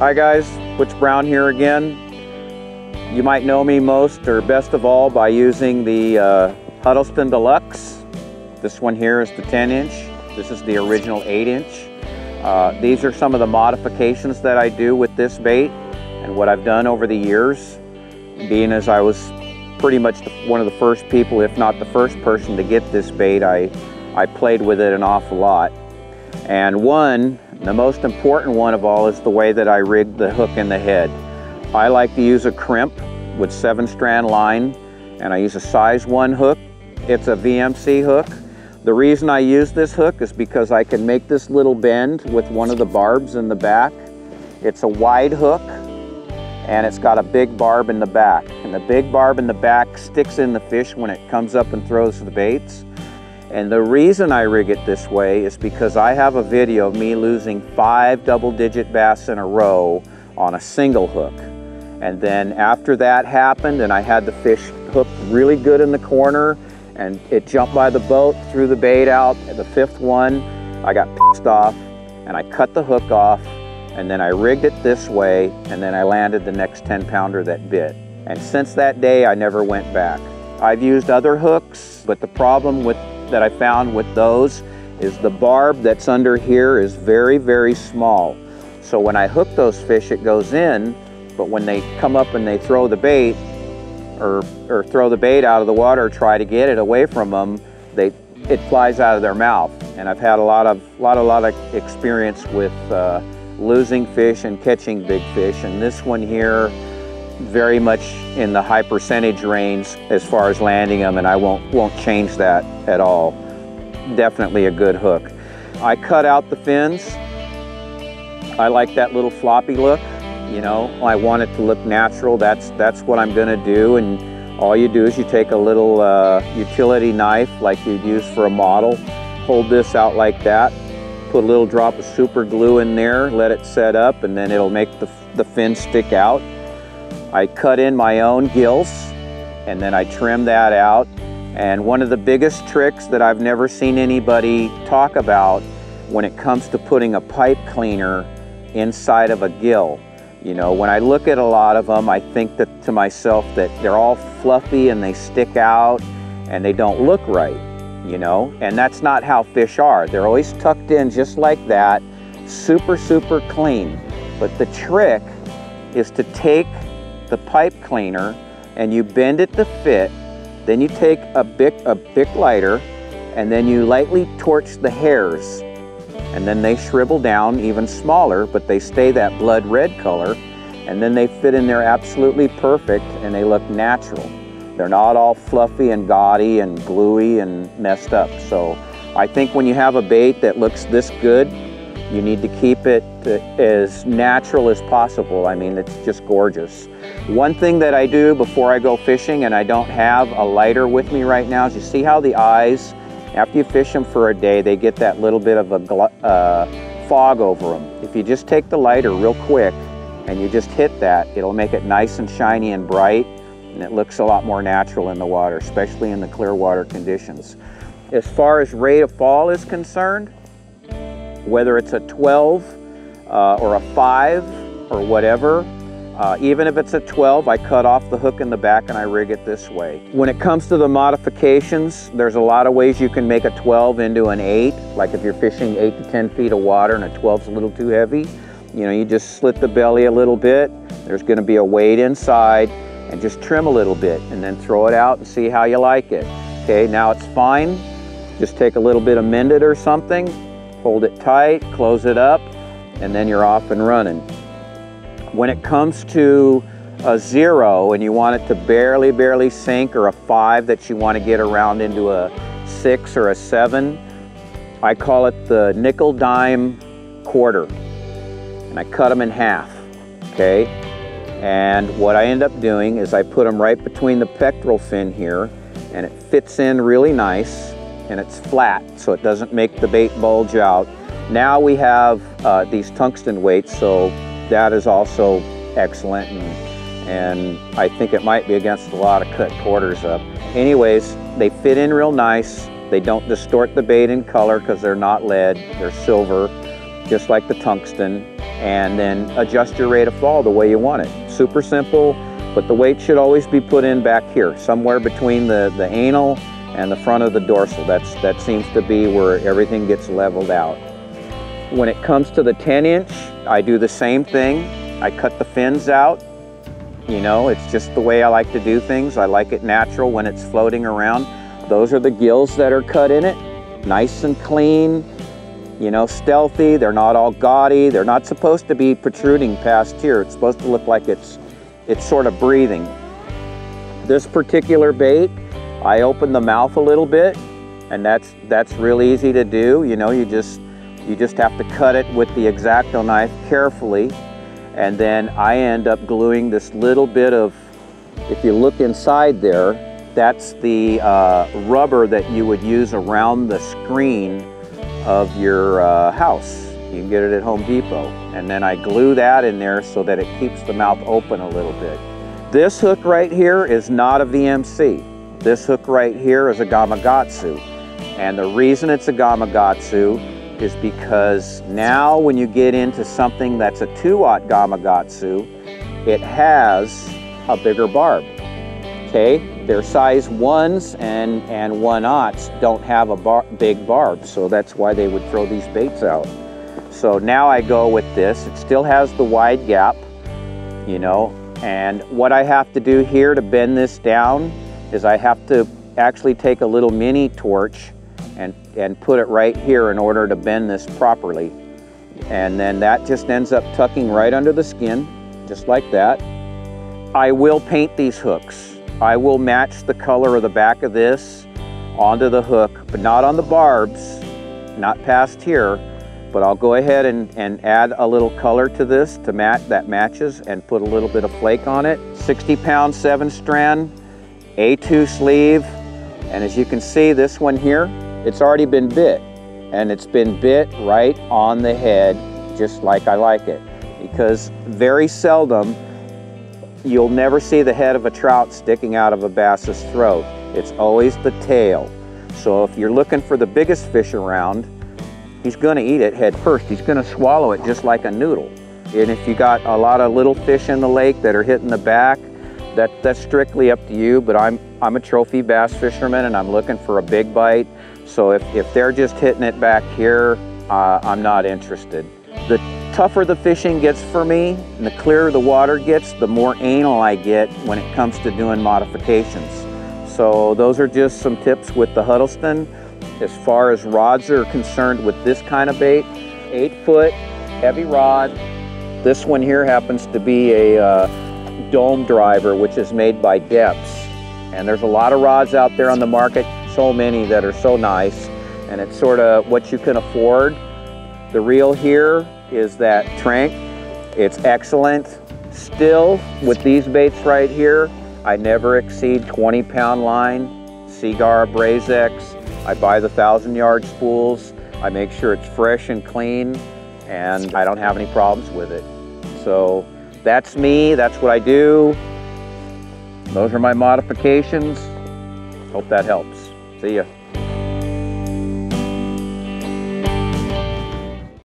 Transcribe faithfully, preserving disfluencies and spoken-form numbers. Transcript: Hi guys, Butch Brown here again. You might know me most or best of all by using the uh, Huddleston Deluxe. This one here is the ten inch. This is the original eight inch. Uh, these are some of the modifications that I do with this bait and what I've done over the years, being as I was pretty much one of the first people, if not the first person, to get this bait. I, I played with it an awful lot. And one, the most important one of all, is the way that I rigged the hook and the head. I like to use a crimp with seven strand line, and I use a size one hook. It's a V M C hook. The reason I use this hook is because I can make this little bend with one of the barbs in the back. It's a wide hook, and it's got a big barb in the back. And the big barb in the back sticks in the fish when it comes up and throws the baits. And the reason I rig it this way is because I have a video of me losing five double-digit bass in a row on a single hook. And then after that happened and I had the fish hooked really good in the corner and it jumped by the boat, threw the bait out. At the fifth one, I got pissed off and I cut the hook off, and then I rigged it this way, and then I landed the next ten pounder that bit. And since that day, I never went back. I've used other hooks, but the problem with that I found with those is the barb that's under here is very, very small. So when I hook those fish, it goes in, but when they come up and they throw the bait or, or throw the bait out of the water, or try to get it away from them, they, it flies out of their mouth. And I've had a lot of, lot, a lot of experience with uh, losing fish and catching big fish. And this one here, very much in the high percentage range as far as landing them, and I won't won't change that at all. Definitely a good hook. I cut out the fins. I like that little floppy look, you know. I want it to look natural. That's that's what I'm gonna do. And all you do is you take a little uh, utility knife like you'd use for a model, hold this out like that, put a little drop of super glue in there, let it set up, and then it'll make the, the fin stick out. I cut in my own gills, and then I trim that out. And one of the biggest tricks that I've never seen anybody talk about when it comes to putting a pipe cleaner inside of a gill. You know, when I look at a lot of them, I think that to myself that they're all fluffy and they stick out and they don't look right, you know? And that's not how fish are. They're always tucked in just like that, super, super clean. But the trick is to take the pipe cleaner and you bend it to fit, then you take a Bic, a Bic lighter, and then you lightly torch the hairs, and then they shrivel down even smaller, but they stay that blood red color, and then they fit in there absolutely perfect and they look natural. They're not all fluffy and gaudy and gluey and messed up. So I think when you have a bait that looks this good, you need to keep it as natural as possible. I mean, it's just gorgeous. One thing that I do before I go fishing, and I don't have a lighter with me right now, is you see how the eyes, after you fish them for a day, they get that little bit of a uh, fog over them. If you just take the lighter real quick and you just hit that, it'll make it nice and shiny and bright, and it looks a lot more natural in the water, especially in the clear water conditions. As far as rate of fall is concerned, whether it's a twelve uh, or a five or whatever, uh, even if it's a twelve, I cut off the hook in the back and I rig it this way. When it comes to the modifications, there's a lot of ways you can make a twelve into an eight. Like if you're fishing eight to ten feet of water and a twelve's a little too heavy, you know, you just slit the belly a little bit. There's gonna be a weight inside, and just trim a little bit and then throw it out and see how you like it. Okay, now it's fine. Just take a little bit of mend it or something, hold it tight, close it up, and then you're off and running. When it comes to a zero and you want it to barely, barely sink, or a five that you want to get around into a six or a seven, I call it the nickel dime quarter. And I cut them in half, okay? And what I end up doing is I put them right between the pectoral fin here, and it fits in really nice. And it's flat, so it doesn't make the bait bulge out. Now we have uh, these tungsten weights, so that is also excellent, and, and I think it might be against the law to cut quarters up. Anyways, they fit in real nice. They don't distort the bait in color because they're not lead, they're silver, just like the tungsten. and then adjust your rate of fall the way you want it. Super simple, but the weight should always be put in back here, somewhere between the, the anal and the front of the dorsal. That's, that seems to be where everything gets leveled out. When it comes to the ten inch, I do the same thing. I cut the fins out. You know, it's just the way I like to do things. I like it natural when it's floating around. Those are the gills that are cut in it. Nice and clean, you know, stealthy. They're not all gaudy. They're not supposed to be protruding past here. It's supposed to look like it's, it's sort of breathing. This particular bait, I open the mouth a little bit, and that's, that's real easy to do. You know, you just, you just have to cut it with the X-Acto knife carefully. And then I end up gluing this little bit of, if you look inside there, that's the uh, rubber that you would use around the screen of your uh, house. You can get it at Home Depot. And then I glue that in there so that it keeps the mouth open a little bit. This hook right here is not a V M C. This hook right here is a Gamakatsu. And the reason it's a Gamakatsu is because now when you get into something that's a two aught Gamakatsu, it has a bigger barb, okay? Their size ones and, and one aughts don't have a bar big barb, so that's why they would throw these baits out. So now I go with this. It still has the wide gap, you know, and what I have to do here to bend this down is I have to actually take a little mini torch And, and put it right here in order to bend this properly. And then that just ends up tucking right under the skin, just like that. I will paint these hooks. I will match the color of the back of this onto the hook, but not on the barbs, not past here, but I'll go ahead and, and add a little color to this to match that matches and put a little bit of flake on it. sixty pound, seven strand, A two sleeve. And as you can see, this one here, it's already been bit, and it's been bit right on the head, just like I like it, because very seldom, you'll never see the head of a trout sticking out of a bass's throat. It's always the tail. So if you're looking for the biggest fish around, he's gonna eat it head first. He's gonna swallow it just like a noodle. And if you got a lot of little fish in the lake that are hitting the back, That, that's strictly up to you, but I'm, I'm a trophy bass fisherman and I'm looking for a big bite. So if, if they're just hitting it back here, uh, I'm not interested. The tougher the fishing gets for me, and the clearer the water gets, the more anal I get when it comes to doing modifications. So those are just some tips with the Huddleston. As far as rods are concerned with this kind of bait, eight foot, heavy rod. This one here happens to be a uh, Dome driver, which is made by Deps, and there's a lot of rods out there on the market, so many that are so nice, and it's sort of what you can afford. The reel here is that Tranx. It's excellent. Still, with these baits right here, I never exceed twenty pound line. Seaguar AbrazX. I buy the thousand yard spools. I make sure it's fresh and clean, and I don't have any problems with it. So that's me, that's what I do. Those are my modifications. Hope that helps. See ya.